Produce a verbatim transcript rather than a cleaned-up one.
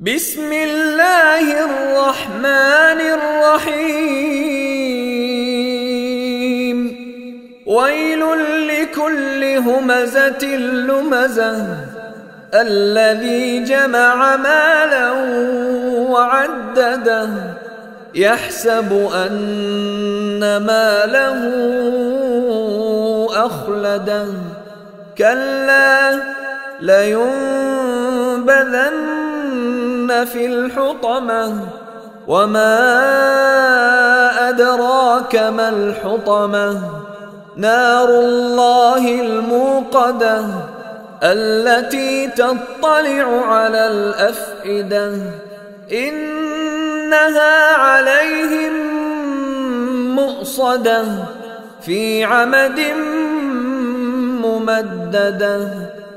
بسم الله الرحمن الرحيم. ويل لكل همزة لمزة الذي جمع مالا وعدده يحسب أن ماله أخلده. كلا لينبذن في الحطمة وما أدراك ما الحطمة. نار الله الموقدة التي تطلع على الأفئدة. إنها عليهم مؤصدة في عمد ممددة.